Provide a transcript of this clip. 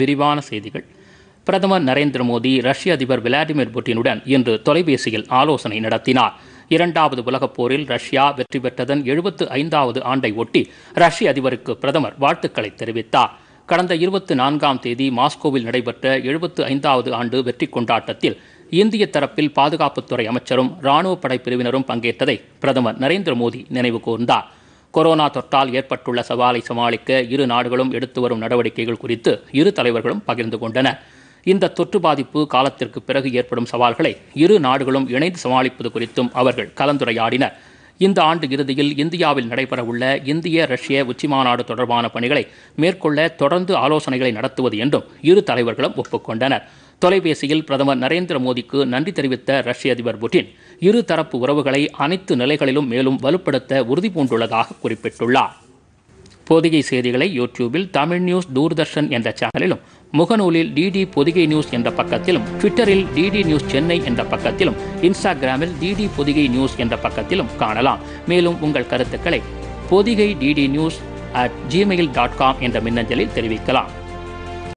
விரிவான செய்திகள். பிரதமர் நரேந்திர மோடி ரஷ்ய அதிபர் விளாடிமிர் புட்டினுடன் இன்று தொலைபேசியில் ஆலோசனை நடத்தினார். இரண்டாவது உலகப் போரில் ரஷ்யா வெற்றி பெற்றதன் 75வது ஆண்டை ஒட்டி ரஷ்ய அதிபருக்கு பிரதமர் வாழ்த்துக்களை தெரிவித்தார். கடந்த 24 மாஸ்கோவில் நடைபெற்ற 75வது ஆண்டு வெற்றி கொண்டாட்டத்தில் இந்திய தரப்பில் பாதுகாப்புத்துறை அமைச்சரும் இராணுவ படை பிரிவினரும் பங்கேற்றதை பிரதமர் நரேந்திர மோடி நினைவு கூர்ந்தார். கொரோனா தொற்றால் ஏற்பட்டுள்ள சவாலை சமாளிக்க இரு நாடுகளும் எடுத்து வரும் நடவடிக்கைகள் குறித்து இரு தலைவர்களும் பகிர்ந்து கொண்டனர். இந்த தொற்று பாதிப்பு காலத்திற்கு பிறகு ஏற்படும் சவால்களை இரு நாடுகளும் இணைந்து சமாளிப்பது குறித்தும் அவர்கள் கலந்துரையாடினர். இந்த ஆண்டு இறுதியில் இந்தியாவில் நடைபெறவுள்ள இந்திய ரஷ்ய உச்சிமாநாடு தொடர்பான பணிகளை மேற்கொள்ள தொடர்ந்து ஆலோசனைகளை நடத்துவது என்றும் இரு தலைவர்களும் ஒப்புக்கொண்டனர். தொலைபேசியில் பிரதமர் நரேந்திர மோடிக்கு நன்றி தெரிவித்த ரஷ்ய அதிபர் புட்டின் இரு தரப்பு உறவுகளை அனைத்து நிலைகளிலும் மேலும் வலுப்படுத்த உறுதி பூண்டுள்ளதாக குறிப்பிட்டுள்ளார். பொதிகை செய்திகளை யூடியூபில் தமிழ் நியூஸ் தூர்தர்ஷன் என்ற சேனலிலும், முகநூலில் டிடி பொதிகை நியூஸ் என்ற பக்கத்திலும், ட்விட்டரில் டிடி நியூஸ் சென்னை என்ற பக்கத்திலும், இன்ஸ்டாகிராமில் டிடி பொதிகை நியூஸ் என்ற பக்கத்திலும் காணலாம். மேலும் உங்கள் கருத்துக்களை பொதிகை DD News@gmail.com என்ற மின்னஞ்சலில் தெரிவிக்கலாம்.